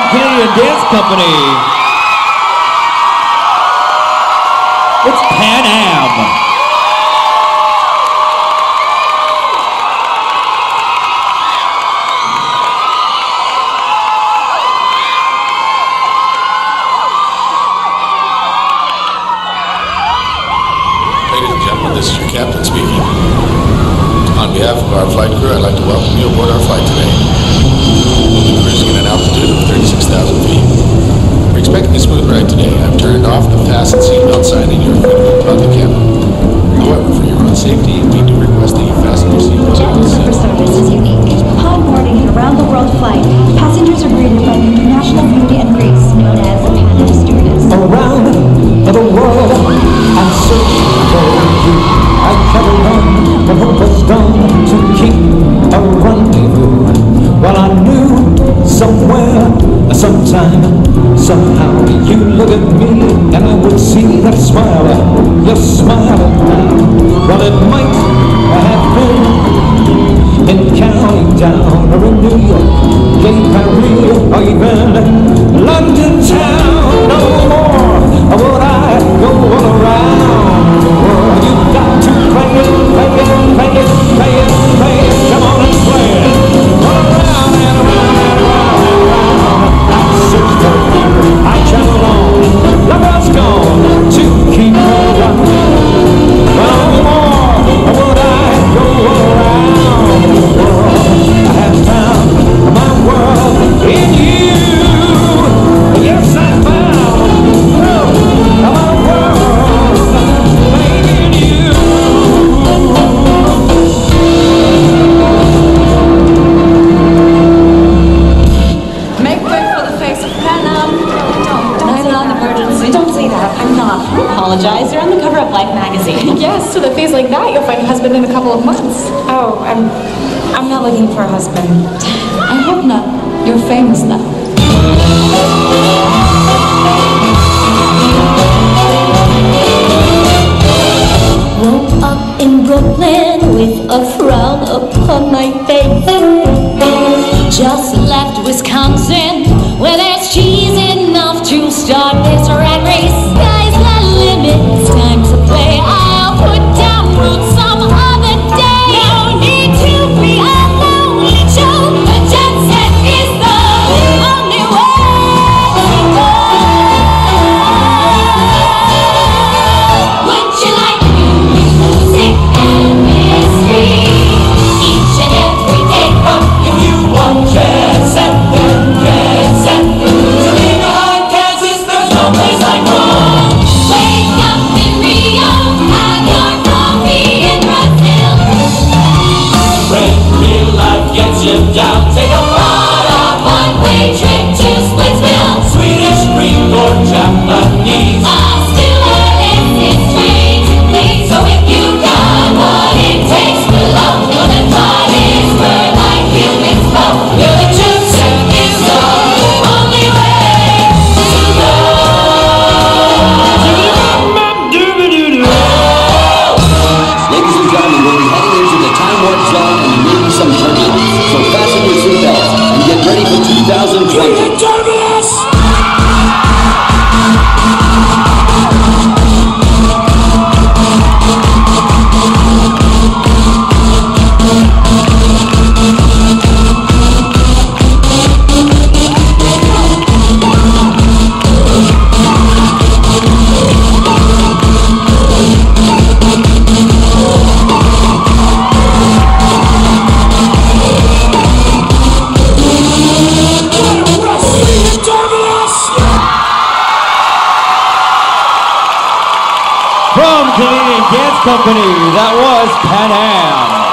Am Canadian Dance Company. It's Pan Am. This is your captain speaking. On behalf of our flight crew, I'd like to welcome you aboard our flight today. We'll be cruising at an altitude of 36,000 feet. We're expecting a smooth ride today. I've turned off the fasten seatbelt sign and you're free to move on the cabin. However, for your own safety, we do request that you fasten your seatbelt. Our Silver service is unique. Upon boarding an around-the-world flight, passengers are greeted by the International Beauty and Grace known as the Pan Am Stewardess. Around the world, I'm searching for you. I carry on, but hope is gone to keep a rendezvous. Well, I knew somewhere, sometime, somehow, you look at me and I would see that smile, your smile at night. Well, it might have been in California or in New York, in Paris or even London town. No more would I go all around the world. You've got to play it, play it, play it, play it, play it. Come on and play it. All around and around and around and around. I search for you, I travel on. Love has gone to keep her up. No more would I go all around the world. I have found my world in you. Yes, I found. You're on the cover of Life magazine. Yes, with a face like that, you'll find a husband in a couple of months. Oh, I'm not looking for a husband. I hope not. You're famous now. Company, that was Pan Am.